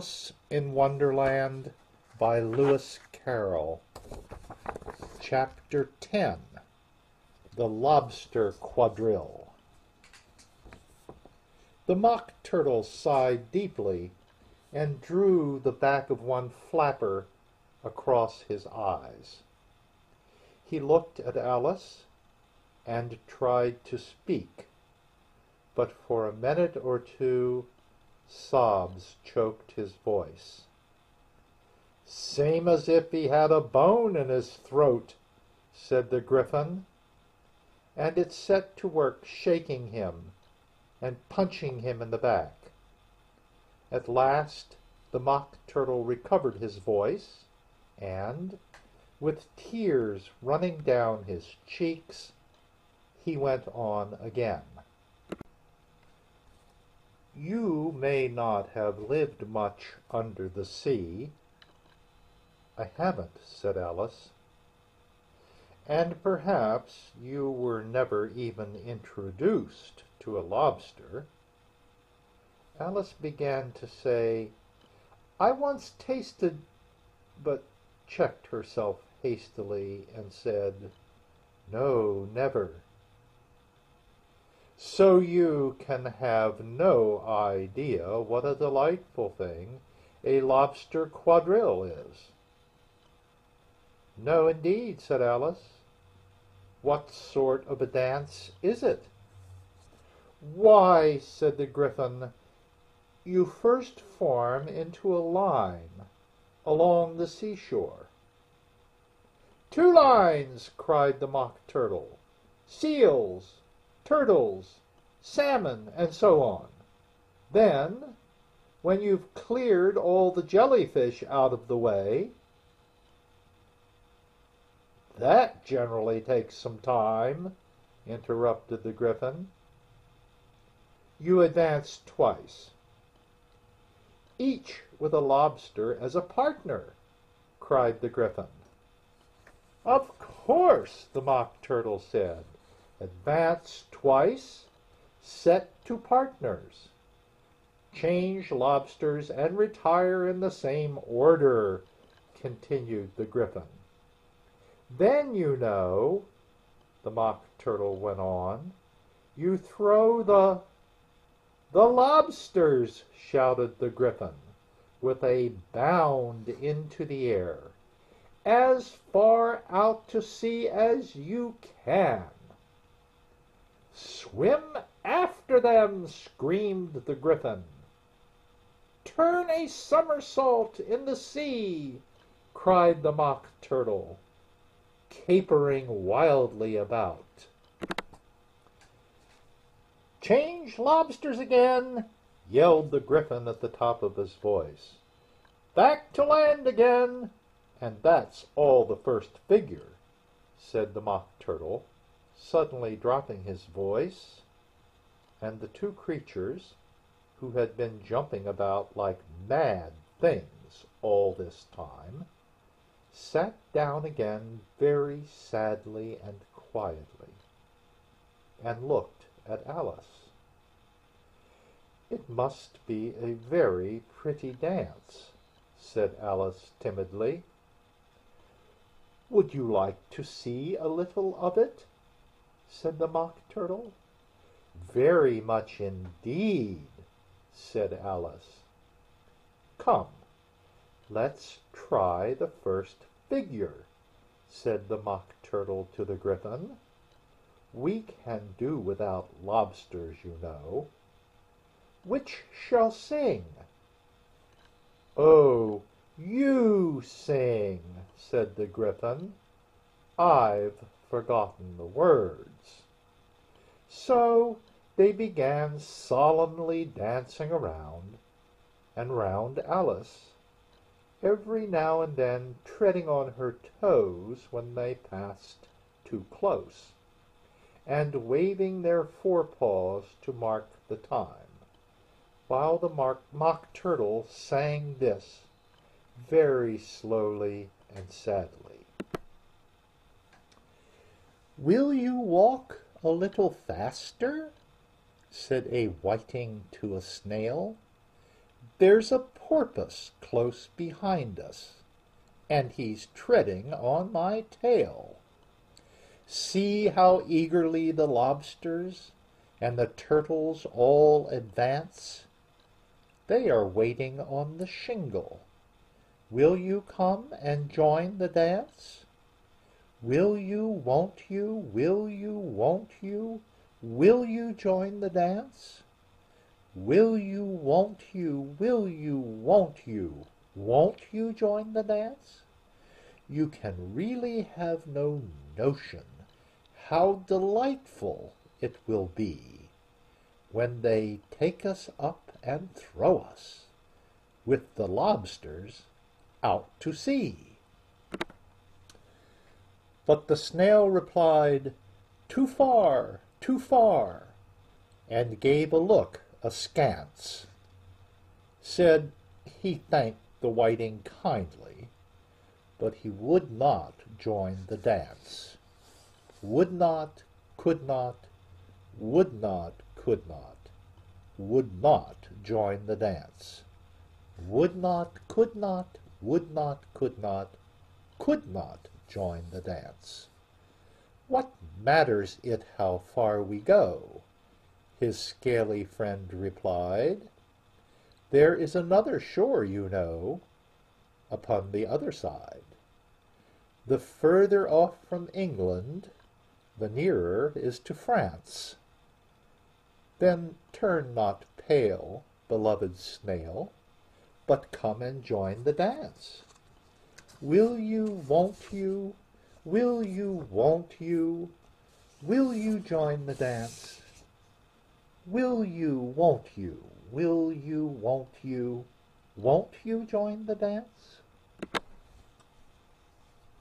Alice in Wonderland by Lewis Carroll. Chapter 10, The Lobster Quadrille. The Mock Turtle sighed deeply and drew the back of one flapper across his eyes. He looked at Alice and tried to speak, but for a minute or two sobs choked his voice. "Same as if he had a bone in his throat," said the Gryphon, and it set to work shaking him and punching him in the back. At last the Mock Turtle recovered his voice, and, with tears running down his cheeks, he went on again. "You may not have lived much under the sea." "I haven't," said Alice. "And perhaps you were never even introduced to a lobster." Alice began to say, "I once tasted," but checked herself hastily and said, "No, never." "So you can have no idea what a delightful thing a lobster quadrille is." "No, indeed," said Alice. "What sort of a dance is it?" "Why," said the Gryphon, "you first form into a line along the seashore." "Two lines!" cried the Mock Turtle. "Seals, turtles, salmon, and so on. Then, when you've cleared all the jellyfish out of the way..." "That generally takes some time," interrupted the Gryphon. "You advance twice." "Each with a lobster as a partner," cried the Gryphon. "Of course," the Mock Turtle said. "Advance twice, set to partners. Change lobsters and retire in the same order," continued the Gryphon. "Then, you know," the Mock Turtle went on, "you throw the—" "The lobsters!" shouted the Gryphon, with a bound into the air, "as far out to sea as you can." "Swim after them!" screamed the Gryphon. "Turn a somersault in the sea!" cried the Mock Turtle, capering wildly about. "Change lobsters again!" yelled the Gryphon at the top of his voice. "Back to land again!" "And that's all the first figure," said the Mock Turtle, suddenly dropping his voice, and the two creatures, who had been jumping about like mad things all this time, sat down again very sadly and quietly, and looked at Alice. "It must be a very pretty dance," said Alice timidly. "Would you like to see a little of it?" said the Mock Turtle. "Very much indeed," said Alice. "Come, let's try the first figure," said the Mock Turtle to the Gryphon. "We can do without lobsters, you know. Which shall sing?" "Oh, you sing," said the Gryphon. "I've forgotten the words." So they began solemnly dancing around and round Alice, every now and then treading on her toes when they passed too close, and waving their forepaws to mark the time, while the Mock Turtle sang this very slowly and sadly. "Will you walk a little faster?" said a whiting to a snail. There's a porpoise close behind us, and he's treading on my tail. See how eagerly the lobsters and the turtles all advance. They are waiting on the shingle. Will you come and join the dance? Will you, won't you, will you, won't you, will you join the dance? Will you, won't you, will you, won't you, won't you join the dance? You can really have no notion how delightful it will be when they take us up and throw us with the lobsters out to sea. But the snail replied, "Too far, too far," and gave a look askance. Said he thanked the whiting kindly, but he would not join the dance. Would not, could not, would not, could not, would not join the dance. Would not, could not, would not, could not, could not join the dance. What matters it how far we go? His scaly friend replied. There is another shore, you know, upon the other side. The further off from England, the nearer is to France. Then turn not pale, beloved snail, but come and join the dance. Will you, won't you, will you, won't you, will you join the dance? Will you, won't you, will you, won't you, won't you join the dance?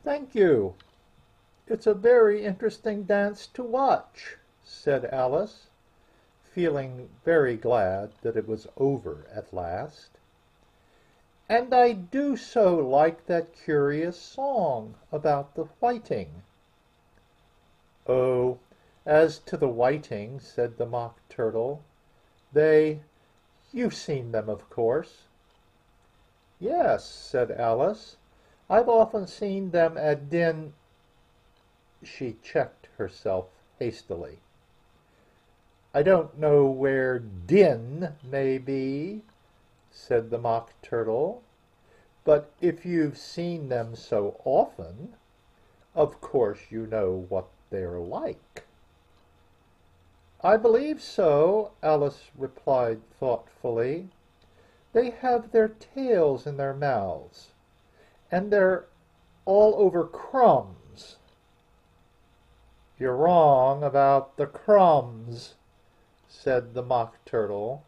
Thank you. It's a very interesting dance to watch, said Alice, feeling very glad that it was over at last. And I do so like that curious song about the whiting. Oh, as to the whiting, said the Mock Turtle, you've seen them, of course. Yes, said Alice, I've often seen them at din. She checked herself hastily. I don't know where din may be, said the Mock Turtle, but if you've seen them so often, of course you know what they're like. I believe so, Alice replied thoughtfully. They have their tails in their mouths, and they're all over crumbs. You're wrong about the crumbs, said the Mock Turtle.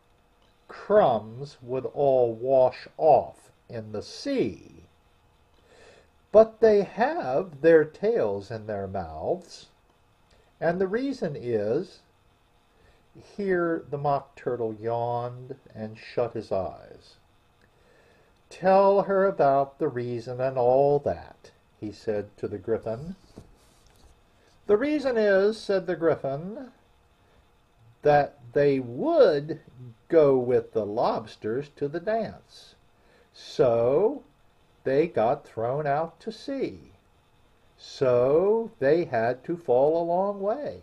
Crumbs would all wash off in the sea. But they have their tails in their mouths, and the reason is... Here the Mock Turtle yawned and shut his eyes. Tell her about the reason and all that, he said to the Gryphon. The reason is, said the Gryphon, that they would go with the lobsters to the dance. So they got thrown out to sea. So they had to fall a long way.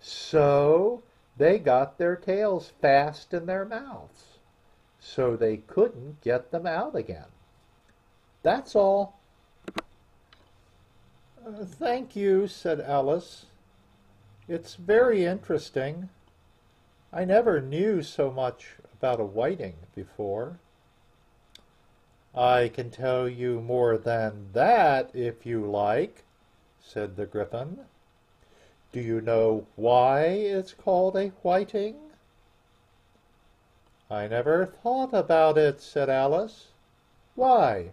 So they got their tails fast in their mouths, so they couldn't get them out again. That's all. Thank you, said Alice. It's very interesting. I never knew so much about a whiting before. I can tell you more than that if you like, said the Gryphon. Do you know why it's called a whiting? I never thought about it, said Alice. Why?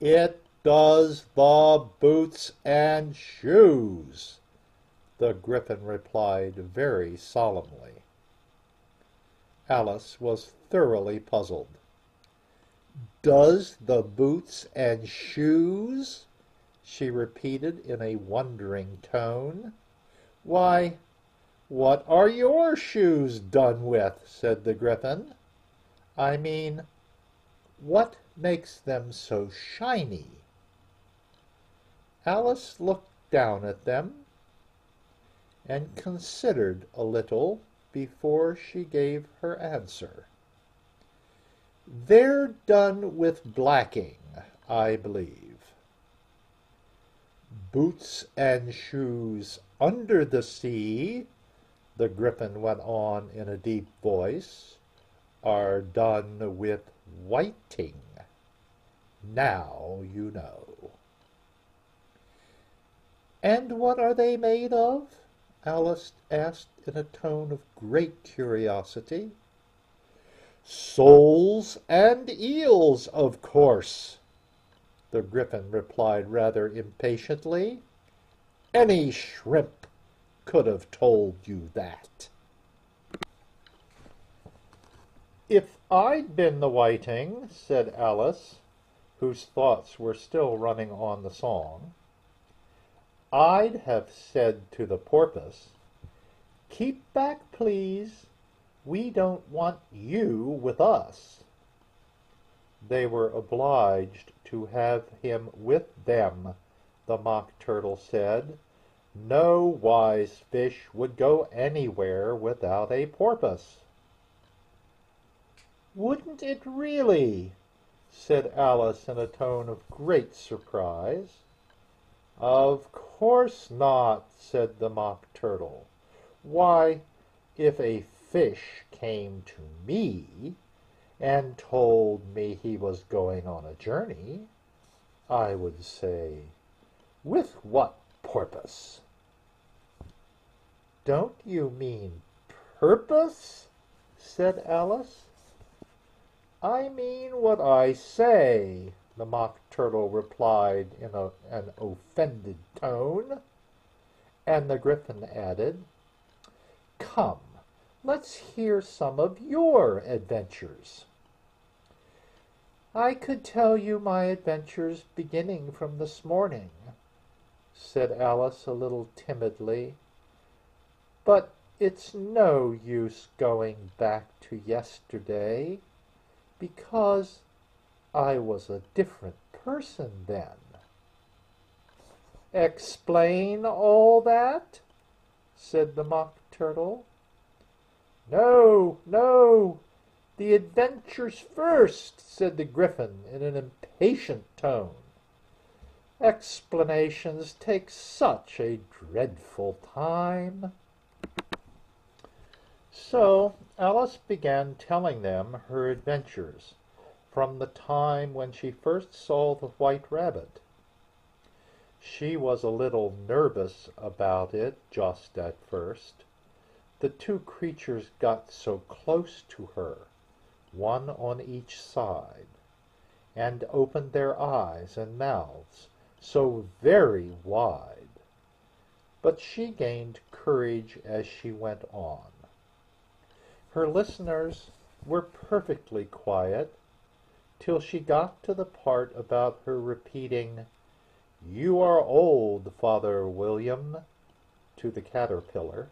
It does the boots and shoes, the Gryphon replied very solemnly. Alice was thoroughly puzzled. Does the boots and shoes? She repeated in a wondering tone. Why, what are your shoes done with? Said the Gryphon. I mean, what makes them so shiny? Alice looked down at them and considered a little before she gave her answer. They're done with blacking, I believe. Boots and shoes under the sea, the Gryphon went on in a deep voice, are done with whiting. Now you know. And what are they made of? Alice asked in a tone of great curiosity. Soles and eels, of course, the Gryphon replied rather impatiently. Any shrimp could have told you that. If I'd been the whiting, said Alice, whose thoughts were still running on the song, I'd have said to the porpoise, keep back, please. We don't want you with us. They were obliged to have him with them, the Mock Turtle said. No wise fish would go anywhere without a porpoise. Wouldn't it really? Said Alice in a tone of great surprise. Of course not, said the Mock Turtle. Why, if a fish came to me and told me he was going on a journey, I would say, with what porpoise? Don't you mean purpose? Said Alice. I mean what I say, the Mock Turtle replied in an offended tone, and the Gryphon added, come, let's hear some of your adventures. I could tell you my adventures beginning from this morning, said Alice a little timidly, but it's no use going back to yesterday, because I was a different person then. Explain all that, said the Mock Turtle. No, the adventures first, said the Gryphon in an impatient tone. Explanations take such a dreadful time. So Alice began telling them her adventures from the time when she first saw the white rabbit. She was a little nervous about it just at first. The two creatures got so close to her, one on each side, and opened their eyes and mouths so very wide. But she gained courage as she went on. Her listeners were perfectly quiet till she got to the part about her repeating, "You are old, Father William," to the caterpillar,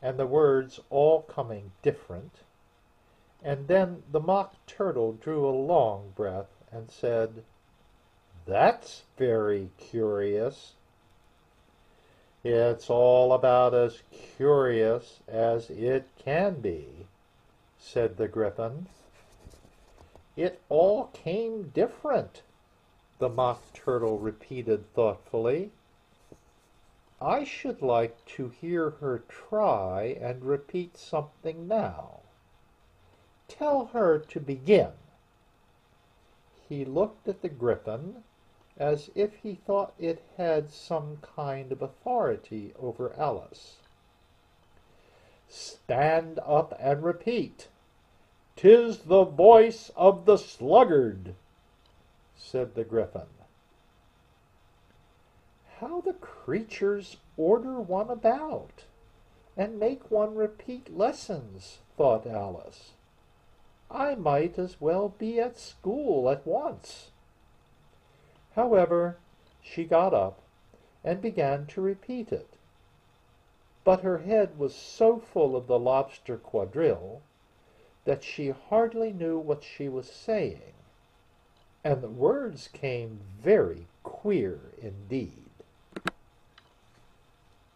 and the words all coming different, and then the Mock Turtle drew a long breath and said, "That's very curious." "It's all about as curious as it can be," said the Gryphon. "It all came different," the Mock Turtle repeated thoughtfully. I should like to hear her try and repeat something now. Tell her to begin. He looked at the Gryphon as if he thought it had some kind of authority over Alice. Stand up and repeat. "'Tis the voice of the sluggard," said the Gryphon. How the creatures order one about and make one repeat lessons, thought Alice. I might as well be at school at once. However, she got up and began to repeat it. But her head was so full of the Lobster Quadrille that she hardly knew what she was saying, and the words came very queer indeed.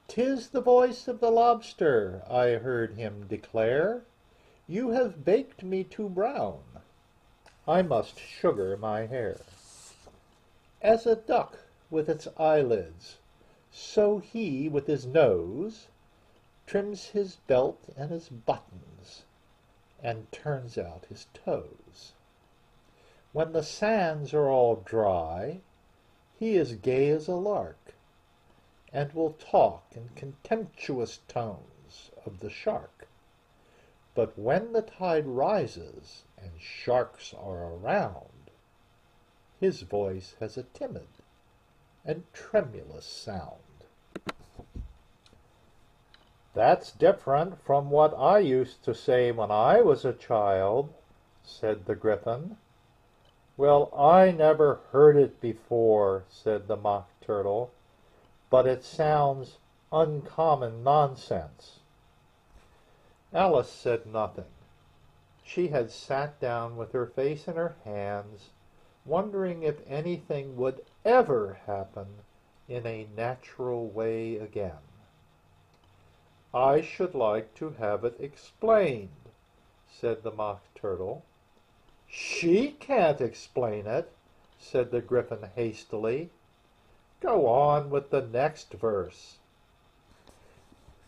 "'Tis the voice of the lobster," I heard him declare. "You have baked me too brown. I must sugar my hair. As a duck with its eyelids, so he with his nose trims his belt and his buttons, and turns out his toes. When the sands are all dry, he is gay as a lark, and will talk in contemptuous tones of the shark. But when the tide rises and sharks are around, his voice has a timid and tremulous sound." "That's different from what I used to say when I was a child," said the Gryphon. "Well, I never heard it before," said the Mock Turtle, "but it sounds uncommon nonsense." Alice said nothing. She had sat down with her face in her hands, wondering if anything would ever happen in a natural way again. "I should like to have it explained," said the Mock Turtle. "She can't explain it," said the Gryphon hastily. "Go on with the next verse."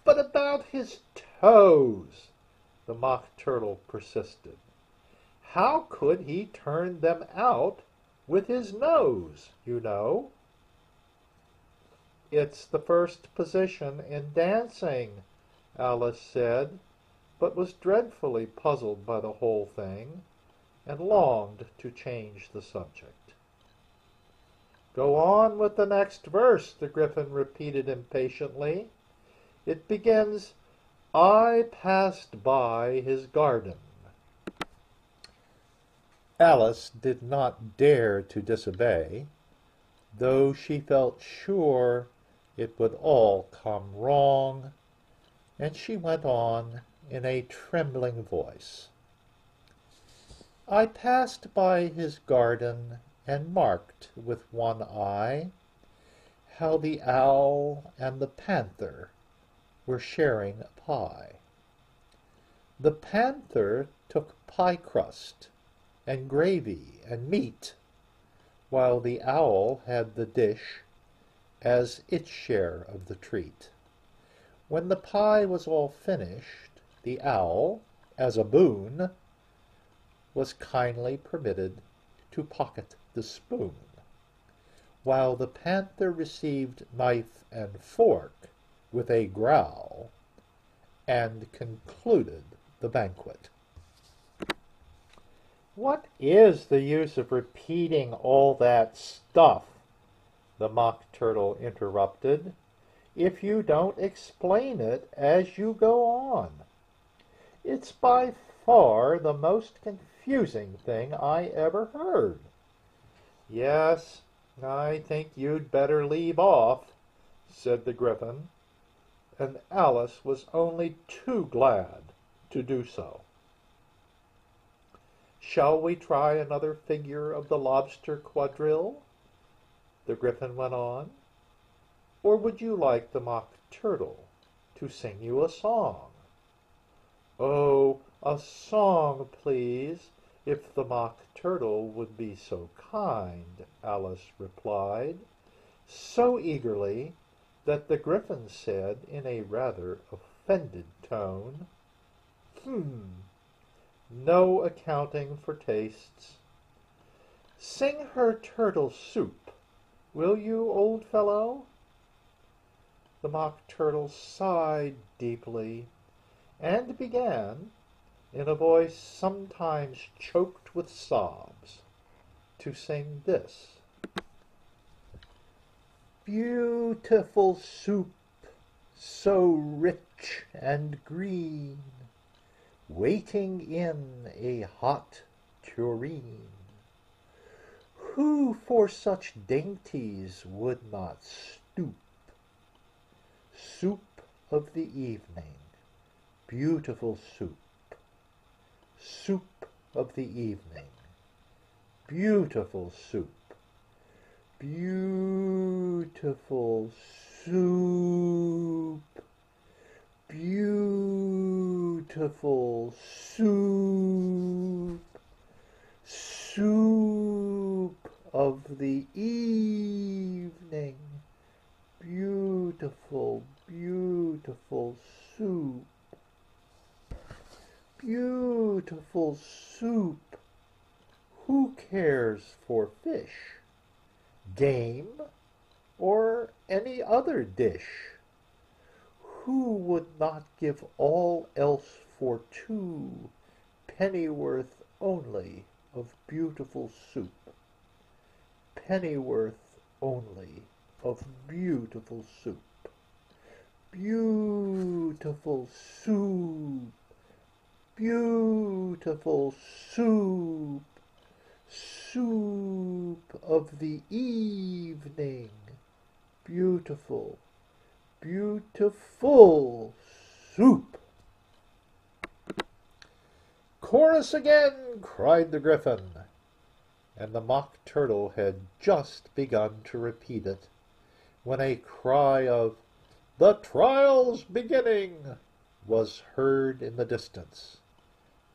"But about his toes," the Mock Turtle persisted. "How could he turn them out with his nose, you know?" "It's the first position in dancing," Alice said, but was dreadfully puzzled by the whole thing, and longed to change the subject. "Go on with the next verse," the Gryphon repeated impatiently. "It begins, 'I passed by his garden.'" Alice did not dare to disobey, though she felt sure it would all come wrong, and she went on in a trembling voice. "I passed by his garden and marked with one eye how the owl and the panther were sharing a pie. The panther took pie crust and gravy and meat, while the owl had the dish as its share of the treat. When the pie was all finished, the owl, as a boon, was kindly permitted to pocket the spoon, while the panther received knife and fork with a growl, and concluded the banquet." "What is the use of repeating all that stuff," the Mock Turtle interrupted, "if you don't explain it as you go on? It's by far the most confusing thing I ever heard." "Yes, I think you'd better leave off," said the Gryphon, and Alice was only too glad to do so. "Shall we try another figure of the Lobster Quadrille?" the Gryphon went on. "Or would you like the Mock Turtle to sing you a song?" "Oh, a song, please, if the Mock Turtle would be so kind," Alice replied, so eagerly that the Gryphon said in a rather offended tone, "No accounting for tastes. Sing her turtle soup, will you, old fellow?" The Mock Turtle sighed deeply, and began, in a voice sometimes choked with sobs, to sing this: "Beautiful soup, so rich and green, waiting in a hot tureen. Who for such dainties would not stoop? Soup of the evening, beautiful soup, soup of the evening, beautiful soup, beautiful soup, beautiful soup, soup of the evening, beautiful, beautiful soup, beautiful soup. Who cares for fish, game, or any other dish? Who would not give all else for two pennyworth only of beautiful soup? Pennyworth only of beautiful soup. Beautiful soup. Beautiful soup, soup of the evening, beautiful, beautiful soup. Chorus again, cried the Gryphon, and the Mock Turtle had just begun to repeat it, when a cry of, "The trial's beginning," was heard in the distance.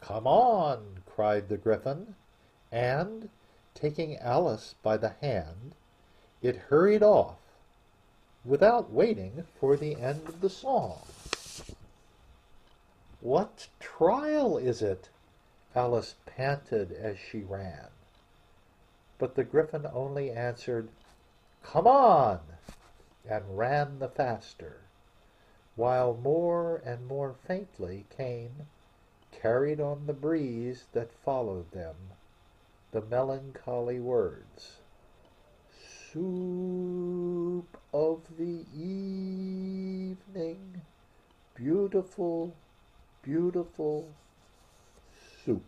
"Come on," cried the Gryphon, and, taking Alice by the hand, it hurried off, without waiting for the end of the song. "What trial is it?" Alice panted as she ran. But the Gryphon only answered, "Come on," and ran the faster, while more and more faintly came, carried on the breeze that followed them, the melancholy words, "Soup of the evening, beautiful, beautiful soup."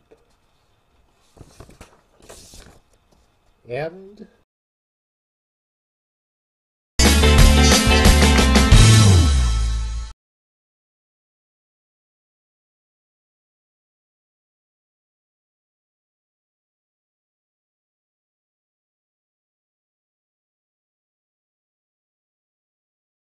End